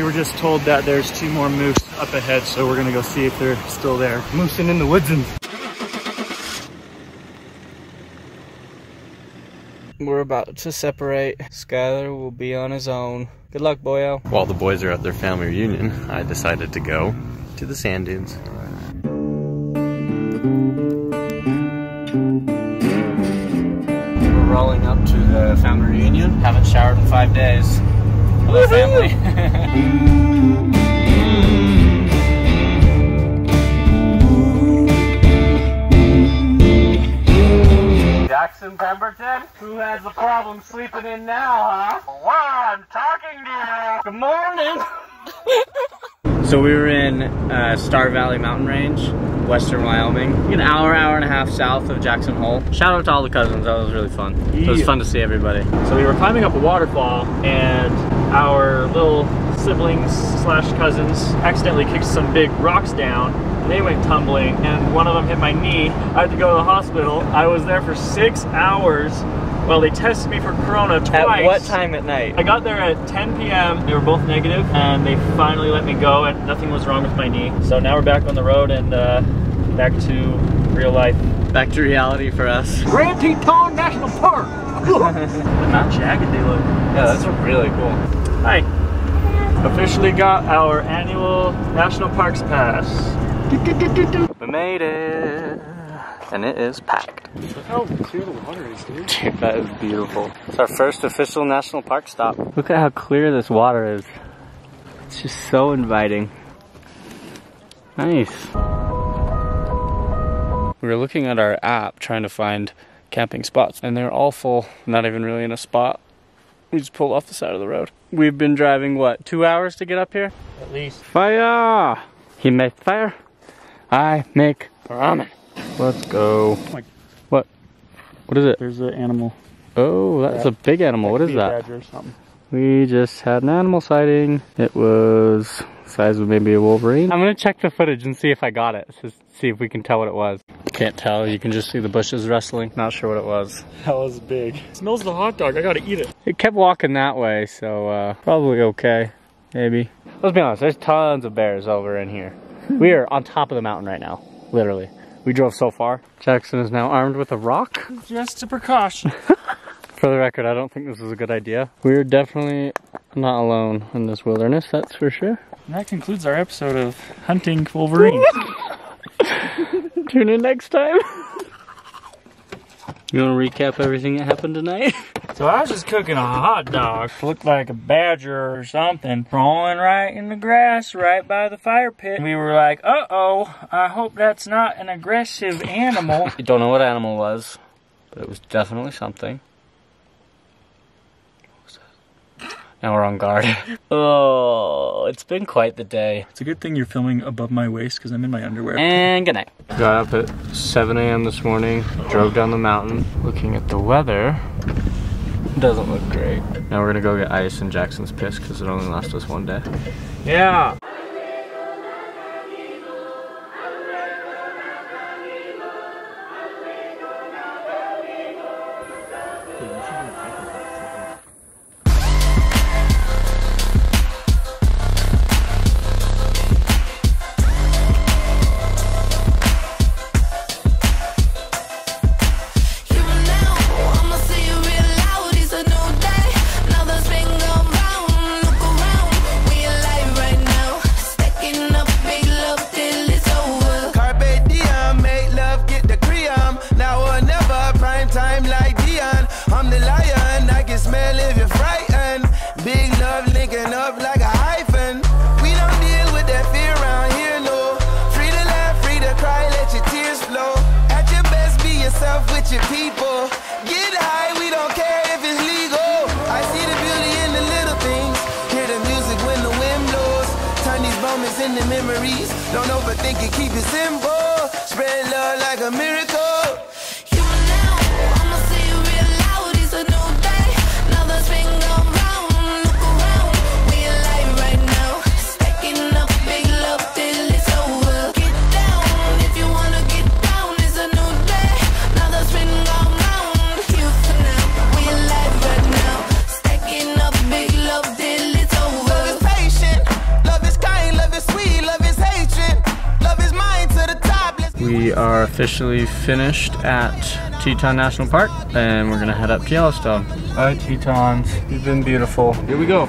We were just told that there's 2 more moose up ahead, so we're gonna go see if they're still there. Moosing in the woods. And we're about to separate. Skylar will be on his own. Good luck, boyo. While the boys are at their family reunion, I decided to go to the sand dunes. We're rolling up to the family reunion. Haven't showered in 5 days. Hello, family. Jackson Pemberton, who has a problem sleeping in now, huh? Wow, I'm talking to you. Good morning. So we were in Star Valley Mountain Range, western Wyoming, an hour and a half south of Jackson Hole. Shout out to all the cousins, that was really fun. Yeah. It was fun to see everybody. So we were climbing up a waterfall and our little siblings slash cousins accidentally kicked some big rocks down. They went tumbling and one of them hit my knee. I had to go to the hospital. I was there for 6 hours. Well, they tested me for corona twice. At what time at night? I got there at 10 p.m. They were both negative and they finally let me go and nothing was wrong with my knee. So now we're back on the road and back to real life. Back to reality for us. Grand Teton National Park! And how jagged they look. Yeah, that's really cool. Hi. Officially got our annual National Parks Pass. We made it, and it is packed. Look how clear the water is, dude. Dude, that is beautiful. It's our first official national park stop. Look at how clear this water is. It's just so inviting. Nice. We were looking at our app, trying to find camping spots, and they're all full. Not even really in a spot. We just pulled off the side of the road. We've been driving, what, 2 hours to get up here? At least. Fire! He makes fire. I make ramen. Let's go. Oh, what? What is it? There's an animal. Oh, that's a big animal. What is that? Badger or something. We just had an animal sighting. It was the size of maybe a wolverine. I'm gonna check the footage and see if I got it. Just see if we can tell what it was. Can't tell. You can just see the bushes rustling. Not sure what it was. That was big. It smells the hot dog. I gotta eat it. It kept walking that way, so probably okay. Maybe. Let's be honest, there's tons of bears over in here. We are on top of the mountain right now, literally. We drove so far. Jackson is now armed with a rock. Just a precaution. For the record, I don't think this is a good idea. We're definitely not alone in this wilderness, that's for sure. And that concludes our episode of hunting wolverines. Tune in next time. You wanna recap everything that happened tonight? So I was just cooking a hot dog. Looked like a badger or something crawling right in the grass right by the fire pit. We were like, uh-oh, I hope that's not an aggressive animal. You don't know what animal was, but it was definitely something. What was that? Now we're on guard. Oh, it's been quite the day. It's a good thing you're filming above my waist because I'm in my underwear. And good night. Got up at 7 a.m. this morning, drove down the mountain. Looking at the weather, doesn't look great. Now we're gonna go get ice and Jackson's pissed because it only lasts us 1 day. Yeah. Don't overthink it, keep it simple. Spread love like a miracle. are officially finished at Teton National Park, and we're gonna head up to Yellowstone. All right, Tetons, you've been beautiful. Here we go.